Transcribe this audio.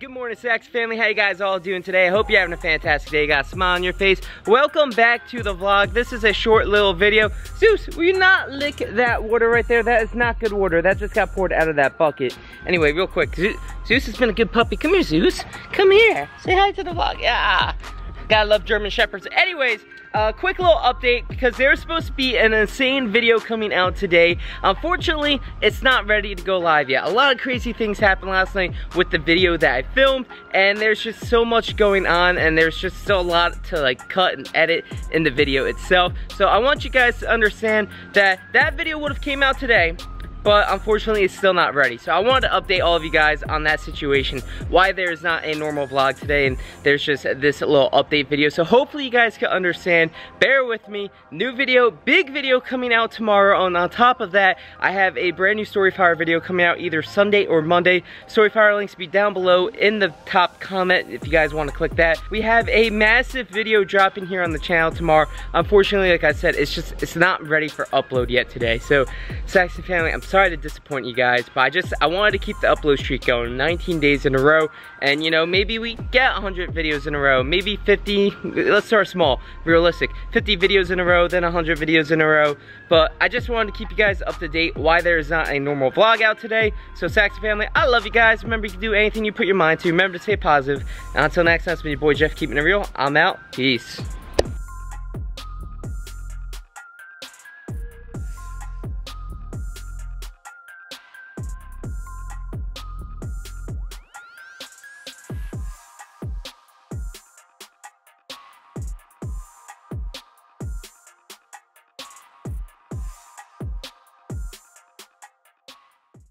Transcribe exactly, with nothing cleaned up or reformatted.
good morning, Saxton family. How you guys all doing today? I hope you're having a fantastic day. You got a smile on your face. Welcome back to the vlog. This is a short little video. Zeus, will you not lick that water right there? That is not good water. That just got poured out of that bucket. Anyway, real quick, Zeus has been a good puppy. Come here, Zeus. Come here. Say hi to the vlog. Yeah. Gotta love German Shepherds. Anyways, a uh, quick little update because there's supposed to be an insane video coming out today. Unfortunately, it's not ready to go live yet. A lot of crazy things happened last night with the video that I filmed, and there's just so much going on, and there's just still a lot to like cut and edit in the video itself. So I want you guys to understand that that video would have came out today, but unfortunately it's still not ready. So I wanted to update all of you guys on that situation, why there is not a normal vlog today and there's just this little update video. So hopefully you guys can understand, bear with me. New video, big video coming out tomorrow, and on top of that I have a brand new Storyfire video coming out either Sunday or Monday. Storyfire links be down below in the top comment if you guys want to click that. We have a massive video dropping here on the channel tomorrow. Unfortunately, like I said, it's just it's not ready for upload yet today. So Saxton family, I'm sorry to disappoint you guys, but I just I wanted to keep the upload streak going, nineteen days in a row, and you know, maybe we get one hundred videos in a row, maybe fifty. Let's start small, realistic, fifty videos in a row, then one hundred videos in a row. But I just wanted to keep you guys up to date why there is not a normal vlog out today. So Saxton family, I love you guys. Remember, you can do anything you put your mind to. Remember to stay positive, and until next time, it's been your boy Jeff keeping it real. I'm out. Peace.